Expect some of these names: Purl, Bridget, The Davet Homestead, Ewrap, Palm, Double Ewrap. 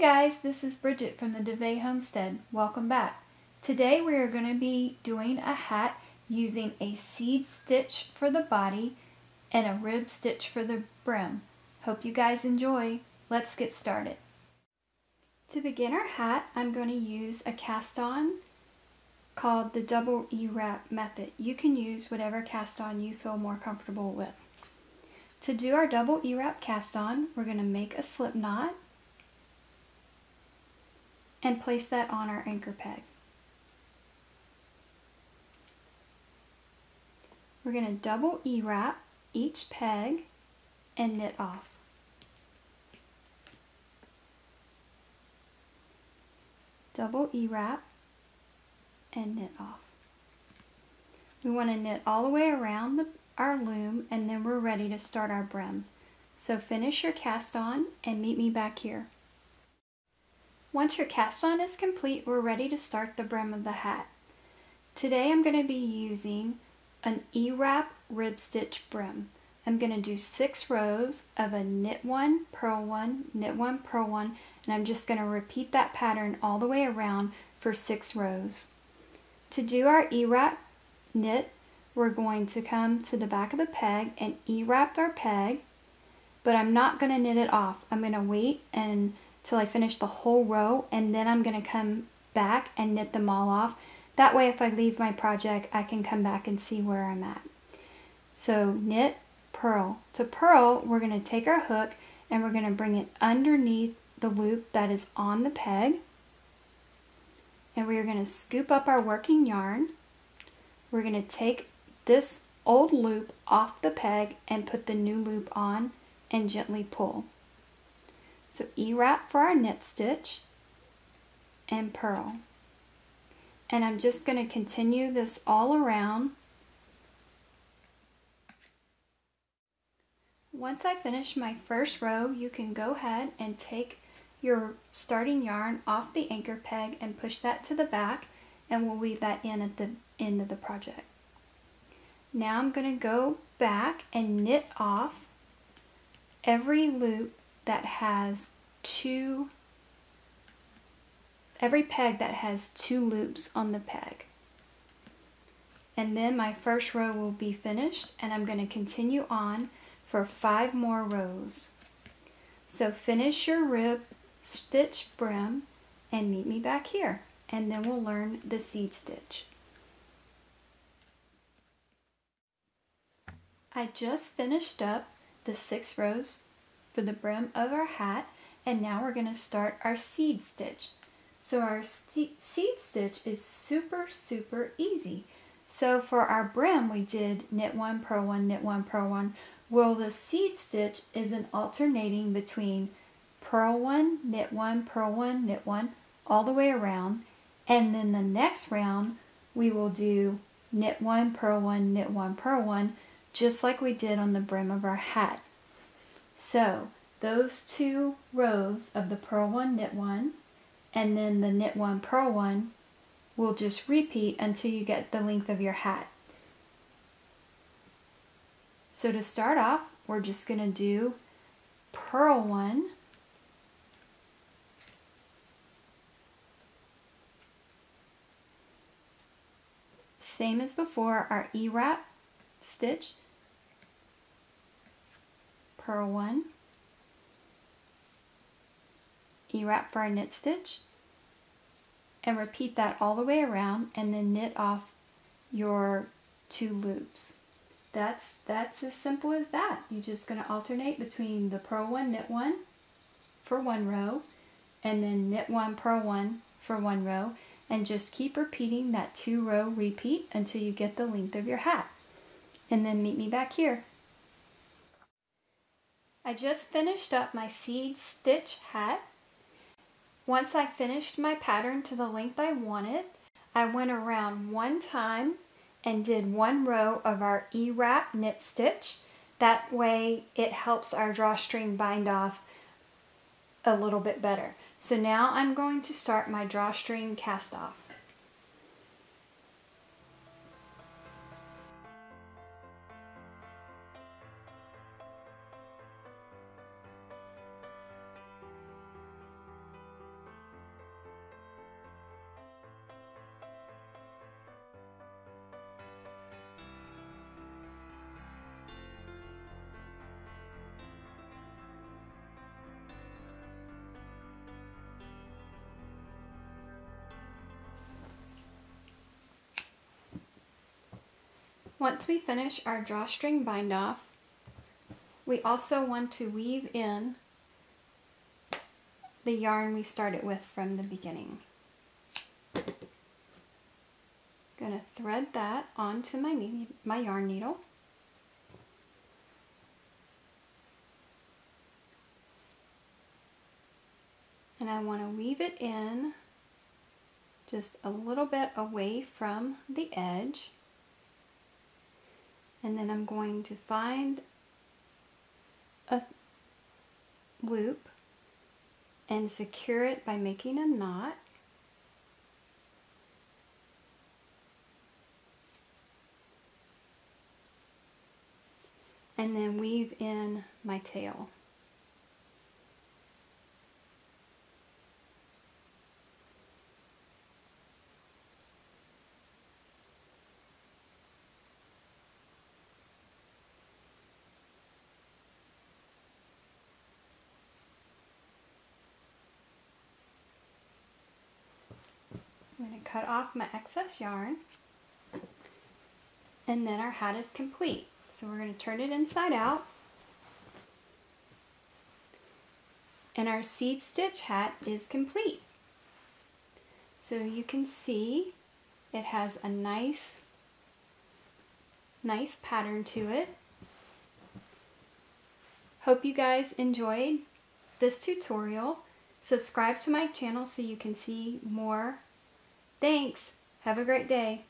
Hey guys, this is Bridget from The Davet Homestead. Welcome back. Today we are going to be doing a hat using a seed stitch for the body and a rib stitch for the brim. Hope you guys enjoy. Let's get started. To begin our hat, I'm going to use a cast on called the double Ewrap method. You can use whatever cast on you feel more comfortable with. To do our double Ewrap cast on, we're going to make a slip knot and place that on our anchor peg. We're going to double Ewrap each peg and knit off. Double Ewrap and knit off. We want to knit all the way around our loom, and then we're ready to start our brim. So finish your cast on and meet me back here. Once your cast on is complete, we're ready to start the brim of the hat. Today I'm going to be using an E-wrap rib stitch brim. I'm going to do 6 rows of a knit 1, purl 1, knit 1, purl 1, and I'm just going to repeat that pattern all the way around for 6 rows. To do our E-wrap knit, we're going to come to the back of the peg and E-wrap our peg, but I'm not going to knit it off. I'm going to wait and till I finish the whole row, and then I'm going to come back and knit them all off. That way if I leave my project, I can come back and see where I'm at. So knit, purl. To purl, we're going to take our hook and we're going to bring it underneath the loop that is on the peg, and we are going to scoop up our working yarn. We're going to take this old loop off the peg and put the new loop on and gently pull. So E-wrap for our knit stitch and purl. And I'm just going to continue this all around. Once I finish my first row, you can go ahead and take your starting yarn off the anchor peg and push that to the back, and we'll weave that in at the end of the project. Now I'm going to go back and knit off every loop that has every peg that has 2 loops on the peg. And then my first row will be finished, and I'm going to continue on for 5 more rows. So finish your rib stitch brim and meet me back here, and then we'll learn the seed stitch. I just finished up the 6 rows for the brim of our hat, and now we're going to start our seed stitch. So our seed stitch is super easy. So for our brim, we did knit 1, purl 1, knit 1, purl 1. Well, the seed stitch is an alternating between purl 1, knit 1, purl 1, knit 1, all the way around, and then the next round we will do knit 1, purl 1, knit 1, purl 1, just like we did on the brim of our hat. So those 2 rows of the purl 1, knit 1, and then the knit 1, purl 1 will just repeat until you get the length of your hat. So to start off, we're just going to do purl 1, same as before, our E-wrap stitch, purl 1, E-wrap for our knit stitch, and repeat that all the way around, and then knit off your 2 loops. That's as simple as that. You're just going to alternate between the purl 1, knit 1 for 1 row, and then knit 1, purl 1 for 1 row, and just keep repeating that 2 row repeat until you get the length of your hat. And then meet me back here. I just finished up my seed stitch hat. Once I finished my pattern to the length I wanted, I went around 1 time and did 1 row of our E-wrap knit stitch. That way it helps our drawstring bind off a little bit better. So now I'm going to start my drawstring cast off. Once we finish our drawstring bind off, we also want to weave in the yarn we started with from the beginning. I'm going to thread that onto my yarn needle. And I want to weave it in just a little bit away from the edge. And then I'm going to find a loop and secure it by making a knot. And then weave in my tail. I'm going to cut off my excess yarn, and then our hat is complete. So we're going to turn it inside out, and our seed stitch hat is complete. So you can see it has a nice pattern to it. Hope you guys enjoyed this tutorial. Subscribe to my channel so you can see more. Thanks! Have a great day!